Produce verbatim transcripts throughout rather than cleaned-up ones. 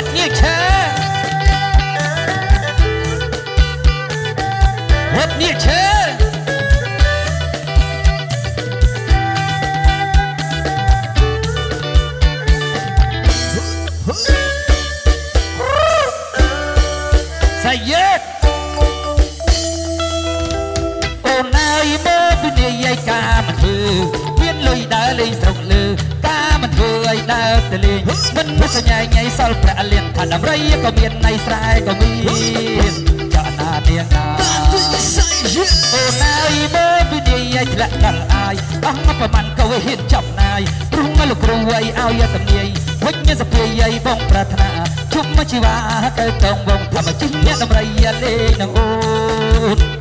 that nature, that nature. Mình mới sẽ nhảy nhảy sau đã liền thành đầm rây có miền này sai có miền chợ na miền nào ô nay bơi với đi ai lặn lặn ai ông nó phải mặn câu ấy hiện trọng này rung ngay lục rung quay ao ya tầm nhì quét nhớ dập kia ai bông pra thà chúc mới chiều ba cây tông bông thầm mà chính nhớ đầm rây lên nằm ôn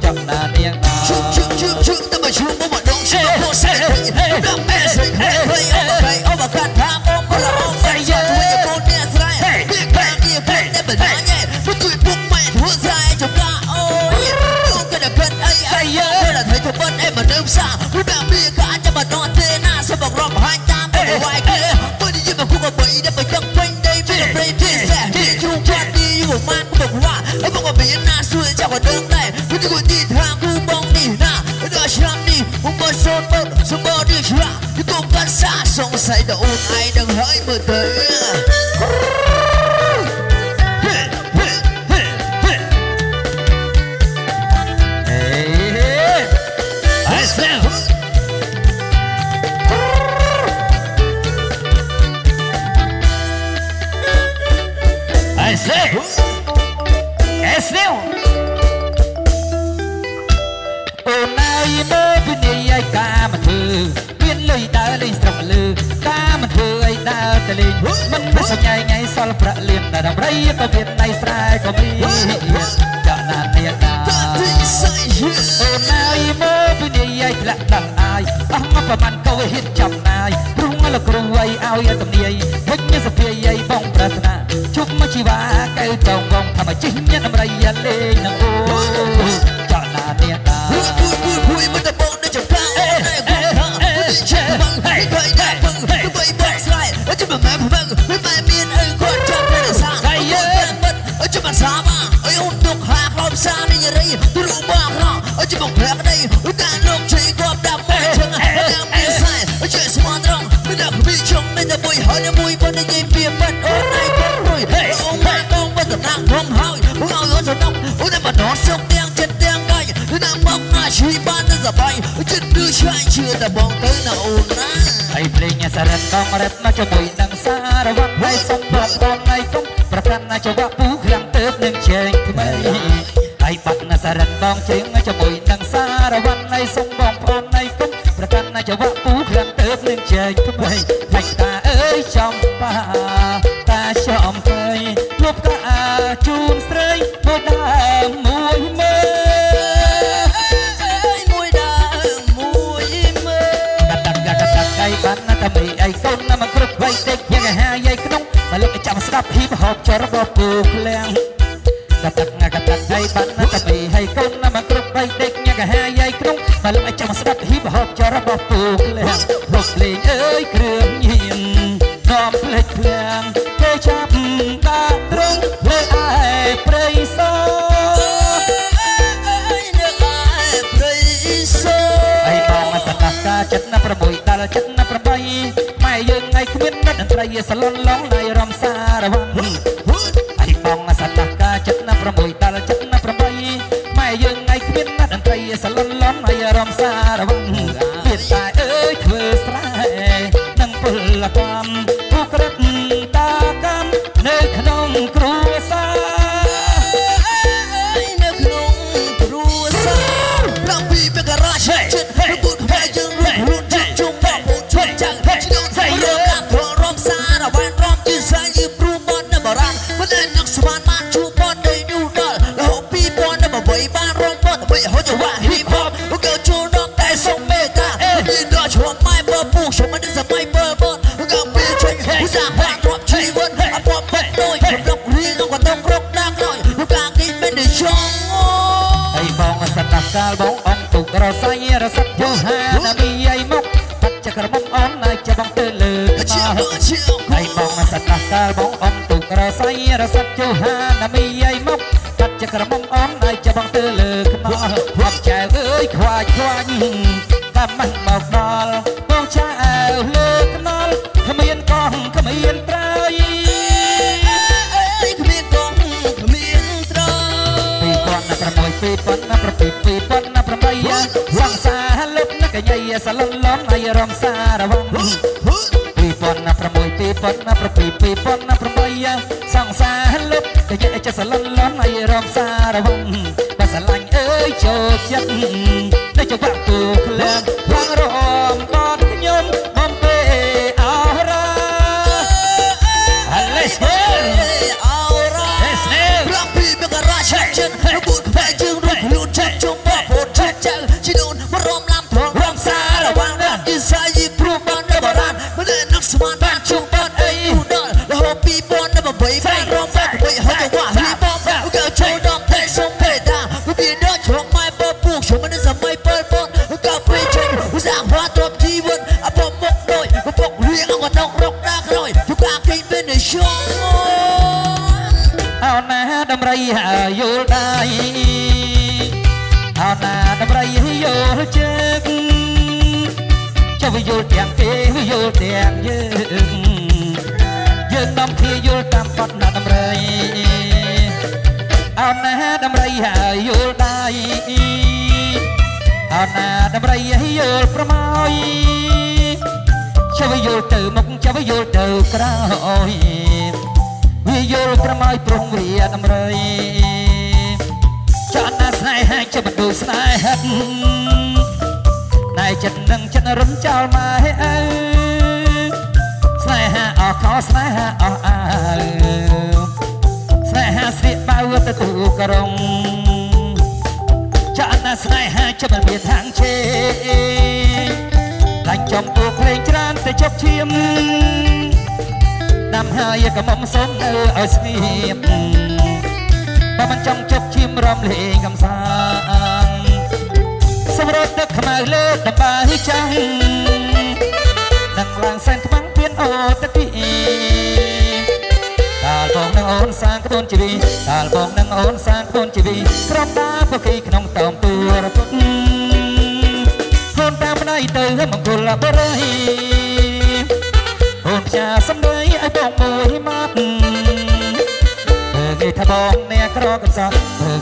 chợ na miền nào chúc chúc chúc chúc tao mà chúc bông mà đông chúc bông sẽ đam mê sẽ khỏe bay ông mà khát tham ông mà là ông say đậu ai đang hỡi mơ tới Hãy subscribe cho kênh Ghiền Mì Gõ để không bỏ lỡ ស័យរសិទ្ធយូហានមីយាយមកកាត់ចក្រមុំអងឲ្យច្បងទៅលើខ្នងអត់ចែអើយខ្វាយខ្វាញតាមមិនមកដល់បងចែអើលើខ្នងគ្មានកងគ្មានប្រយអើយគ្មានកងគ្មានត្រពីរពាន់ប្រាំមួយ ពីរពាន់ប្រាំពីរ ពីរពាន់ប្រាំបីវងសាលុបណកញ៉ៃសលលងឲ្យរំសារវងពីរពាន់ប្រាំមួយ ពីរពាន់ប្រាំពីរ ពីរពាន់ប្រាំបីសងសាលុបតែយកចិត្តសលន់លន់ឲ្យរំសារវងតែស្រឡាញ់អើយចូលចិត្តតែចង្វាក់ទូក្លែងខ្លាំងរំដល់ខ្ញុំអំពេអរ៉ាអាឡេសអរ៉ាអេសនេប្រាំពីមករាជជនរបូតបែកជើងរត់លូតចាប់ជុំបបូតចាក់ចៅជីដូនរំឡាំផងរំសារវងដល់អ៊ីសាយីព្រូបានដល់បរានមិននឹកស្មានបានជុំបតអីដល់រហូតពីរពាន់ប្រាំបីបានរំសារបិយហើយចង្វាក់នេះបងប្រាក់ក៏ចូលដល់តែសុំទេតាគឺពីដល់ជ្រងម៉ែបពុកខ្ញុំមិនសម័យប៉ុលពតក៏ពេលចេញឧស្សាហ៍ផ្លាស់ទ្រព្យជីវិតអពមមុខដូចពពុកលៀងក៏ដករកដាក្រោយជួបការគេវិញឈោអោណាដំរីយល់ដៃអោណាដំរីយល់ជើងចូលយល់ទាំងគេយល់ទាំងយើងយើងនាំគ្នាយល់តាមបទណាដំរីអោណាដំរីហើយយល់ដៃអោណាដំរីហើយយល់ប្រមយចូលយល់ទៅមុខចូលយល់ទៅក្រោយវាយល់ប្រមយព្រមរាដំរីចាណាស្នេហ៍ជាបន្ទូស្នេហ៍ណៃចិត្តនឹងចិត្តរំចោលម៉ែអើស្នេហាអស់ខោស្នេហាអស់អើស្នេហាស្រីបៅទៅទូក្រុងចាក់ណាស្នេហាចិត្តមិនមានហាងឆេតែចំពោះលេងច្រើនតែជប់ឈាមដាំហើយក៏មុំសុំនៅឲ្យស្ងៀមបើមិនចង់ជប់ឈាមរំលេងកំសាន្តសម្រាប់ទឹកខ្មៅលើតបាហ៊ីចាំងនឹងឡើងសែនខ្មាំងពៀនអូតតិតាលបងនឹងអូនសាងក្បួនជីវីតាលបងនឹងអូនសាងក្បួនជីវីក្របតាពគីក្នុងតោមទួរពុទ្ធហូនតាមណៃទៅមង្គលបរិយអូនផ្សាសំដីឲ្យបងមួយមកគេថាបងអ្នកក្រកំសត់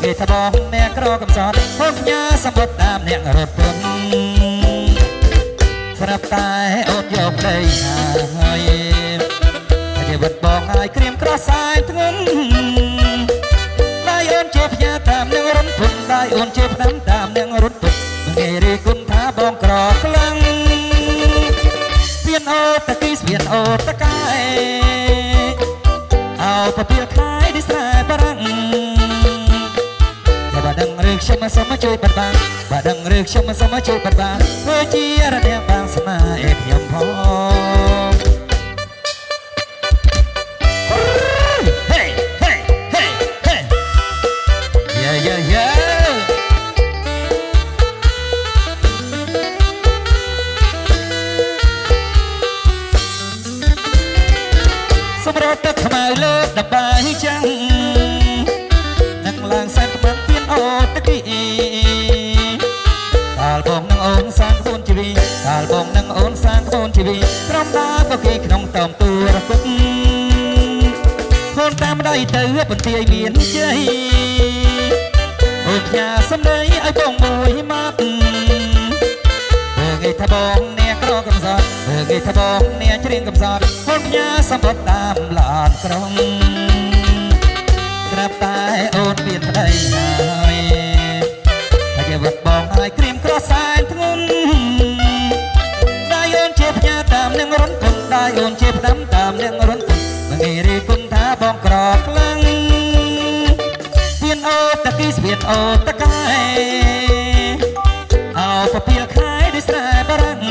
គេថាបងអ្នកក្រកំសត់ហូនញ៉ាសម្បត្តិតាមអ្នករត់ព្រឹងស្រាប់តែអូនយកប្តីហើយជីវិតបងហើយក្រៀមក្រសាយធ្ងន់ដៃអូនជាផ្ញើតាមនឹងរត់ព្រឹងដៃអូនជាផ្ដាំតាមនឹងរត់ព្រឹងគេរីគុណថាបងក្រខ្លាំងស្ពានអូតាគីស្ពានអូតាកាយអោបពាលខ្លាយនេះស្រែបរាំងបើដឹងរឿងខ្ញុំមិនសូមជួយបាត់បានបើដឹងរឿងខ្ញុំមិនសូមជួយបាត់បានធ្វើជារដៀងបានស្មាអេខ្ញុំផងហេហេហេហេយ៉ាយ៉ាយ៉ាសម្រាប់ទឹកខ្មៅលើដបាយចាំងនឹងឡើងសែនក្បាំងពៀនអូតគីតាលបងនឹងអូនសាងក្បួនជីវីតាលបងនឹងអូនសាងក្បួនជីវីក្រុមដើរពគីក្នុងតោមទួរពុទ្ធខ្លួនតាមដៃទៅបន្ទាយមានជ័យអូនផ្ញើសំដីឲ្យបងមួយមកគេថាបងអ្នកក្រកំសត់គេថាបងអ្នកច្រៀងកំសត់ខ្លួនផ្ញើសម្បត្តិតាមឡានក្រុងតែអូនមានប្តីហើយតែជីវិតបងហើយក្រៀមក្រសាយធ្ងន់ដៃអូនជាផ្ញើតាមនឹងរន្ធគុណដៃអូនជាផ្ដាំតាមនឹងរន្ធគុណមិនគេរីគុណថាបងក្រខ្លាំងស្ពានអូតាគីស្ពានអូតាកាយអោបពាលខ្លាយដូចស្រែបរាំង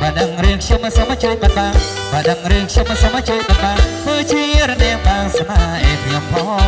បើដឹងរឿងខ្ញុំមិនសូមជួយបាត់បានបើដឹងរឿងខ្ញុំមិនសូមជួយបាត់បានធ្វើជារដៀងបានស្មាអេខ្ញុំផង